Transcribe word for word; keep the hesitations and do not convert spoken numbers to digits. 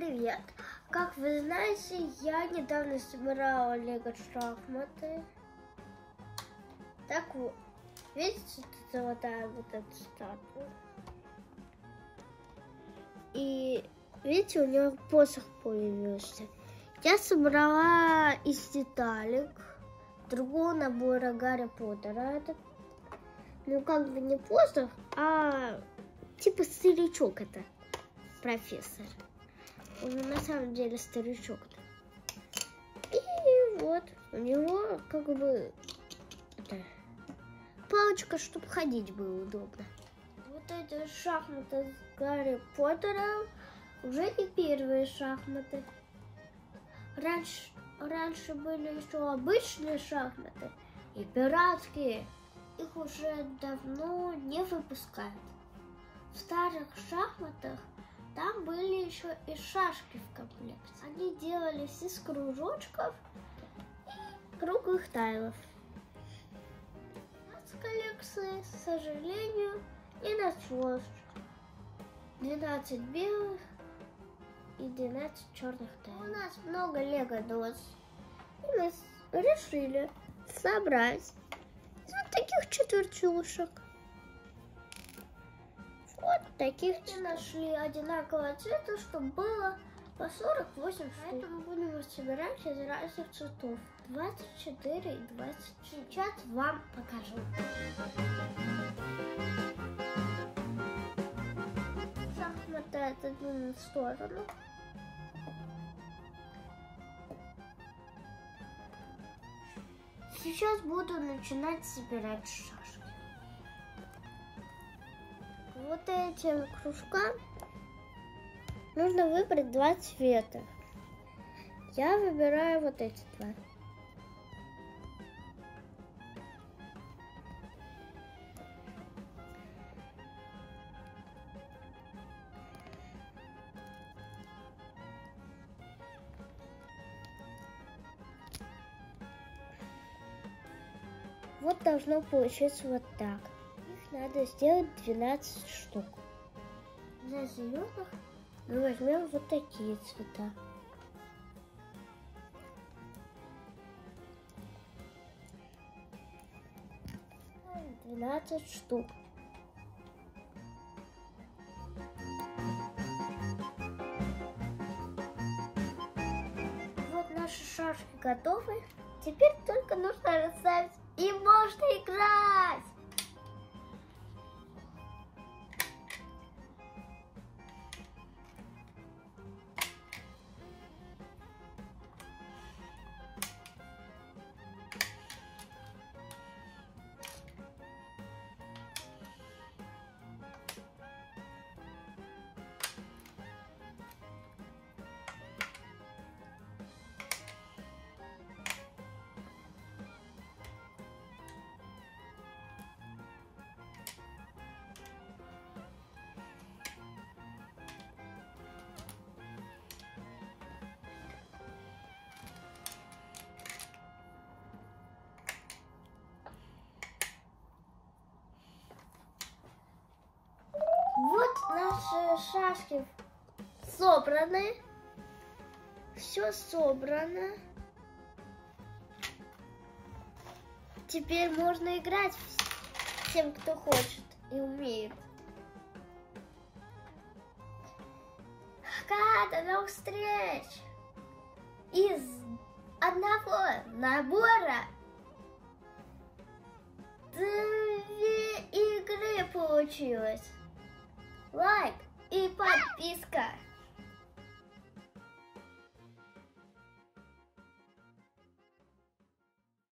привет! Как вы знаете, я недавно собирала лего шахматы. Так вот, видите, тут золотая вот эта статуя. И видите, у него посох появился. Я собрала из деталек другого набора Гарри Поттера. Это, ну, как бы не посох, а типа старичок это, профессор. Он на самом деле старичок-то. И вот, у него как бы это, палочка, чтобы ходить было удобно. Вот эти шахматы с Гарри Поттером уже не первые шахматы. Раньше, раньше были еще обычные шахматы и пиратские. Их уже давно не выпускают. В старых шахматах там были еще и шашки в комплекте. Они делались из кружочков и круглых тайлов. У нас коллекции, к сожалению, не нашлось. двенадцать белых и двенадцать черных тайлов. У нас много лего-дос. И мы решили собрать из вот таких четвертушек. Вот таких мы нашли одинакового цвета, чтобы было по сорок восемь штук. Поэтому будем собирать из разных цветов. двадцать четыре и двадцать. Сейчас вам покажу. Шахматы отодвинем в сторону. Сейчас буду начинать собирать шашки. Вот этим кружкам нужно выбрать два цвета. Я выбираю вот эти два. Вот должно получиться вот так. Надо сделать двенадцать штук. Для зеленых мы возьмем вот такие цвета. двенадцать штук. Вот наши шашки готовы. Теперь только нужно расставить, и можно играть! Наши шашки собраны, все собрано. Теперь можно играть всем, кто хочет и умеет. Пока, до новых встреч! Из одного набора две игры получилось. Лайк и подписка!